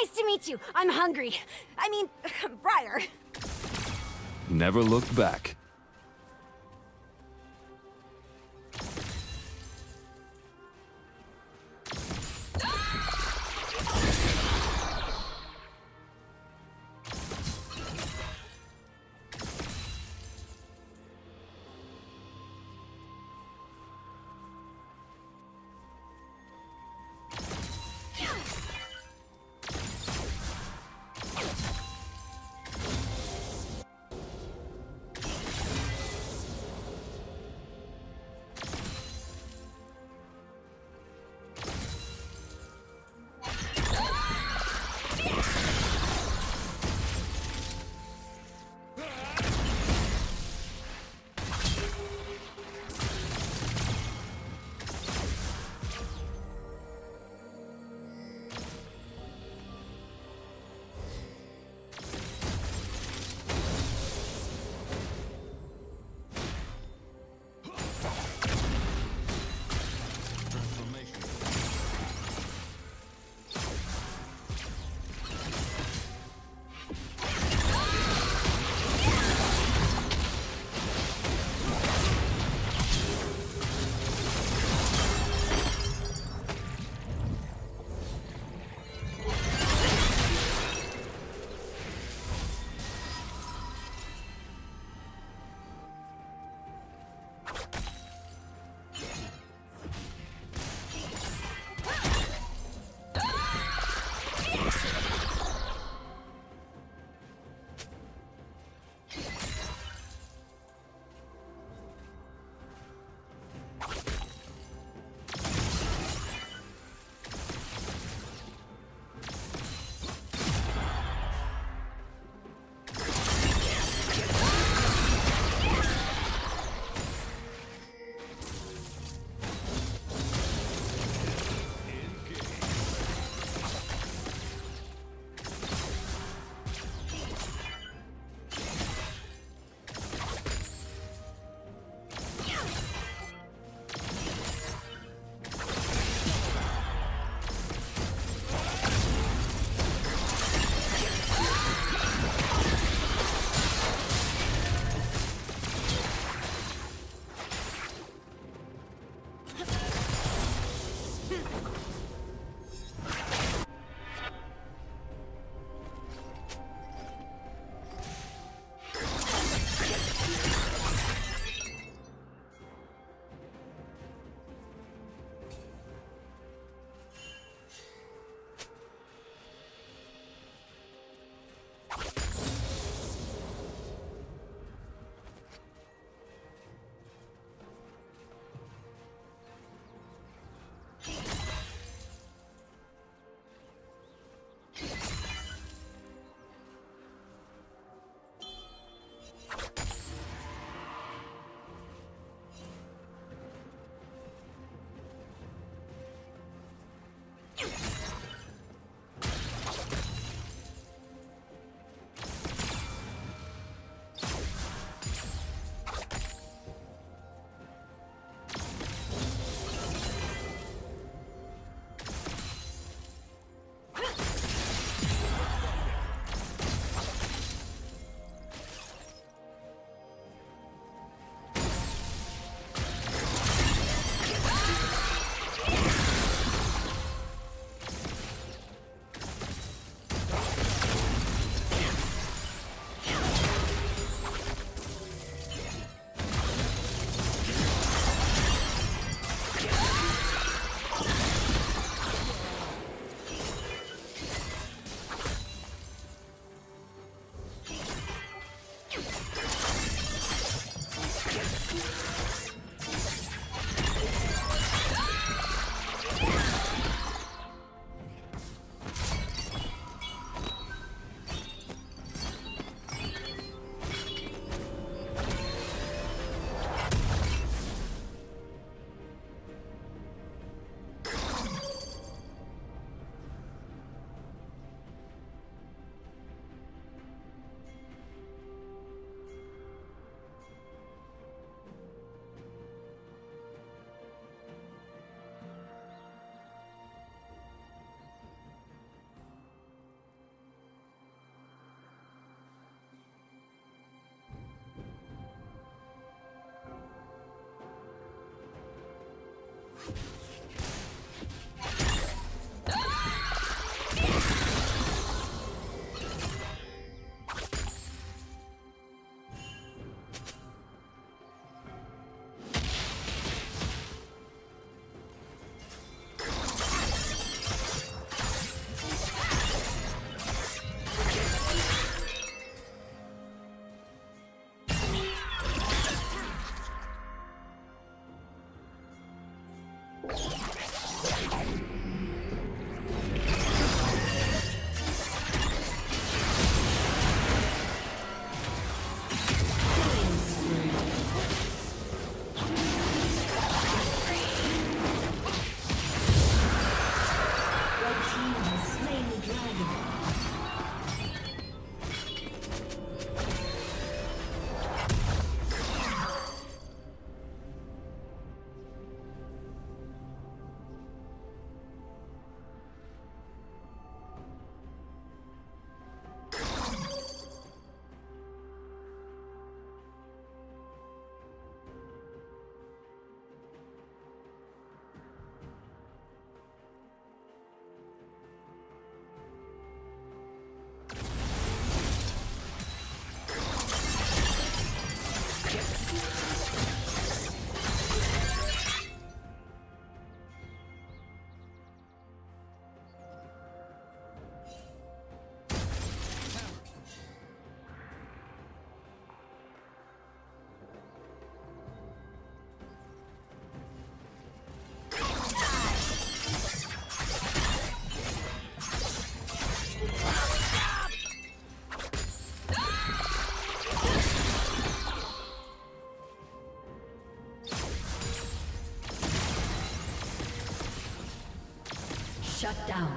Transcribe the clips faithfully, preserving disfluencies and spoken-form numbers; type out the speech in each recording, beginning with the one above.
Nice to meet you. I'm hungry. I mean, Briar. Never looked back. Shut down.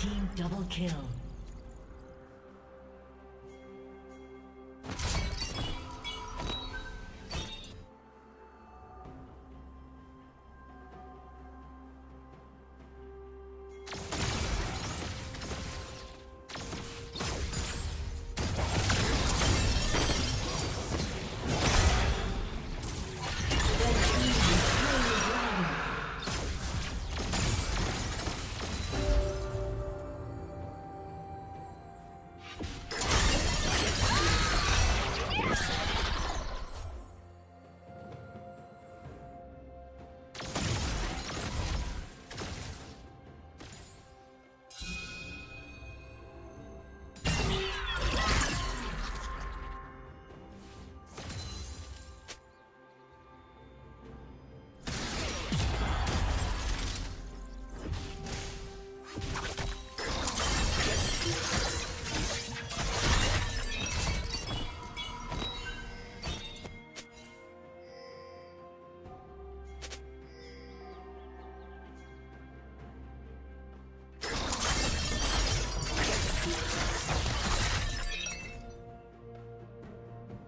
Team double kill.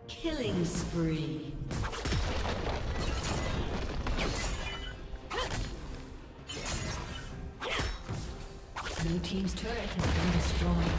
Killing spree. Blue team's turret has been destroyed.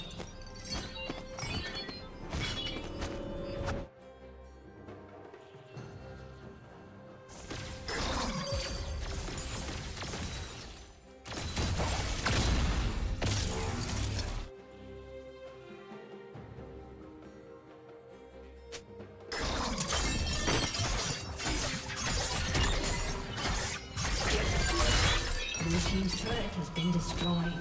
Blue team's turret has been destroyed.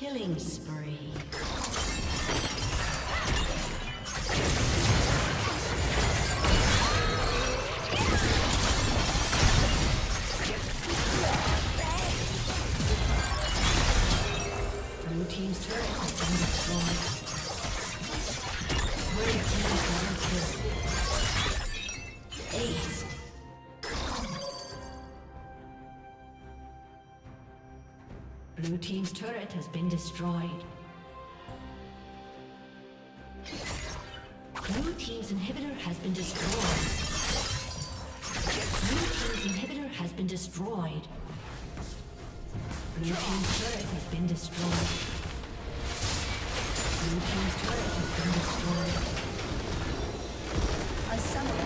Killing spree. Blue team's turret has been destroyed. Red team's double kill. Ace. Blue team's turret has been destroyed. Blue team's inhibitor has been destroyed. Blue team's inhibitor has been destroyed. Blue team's turret has been destroyed. Blue team's turret has been destroyed. A summoner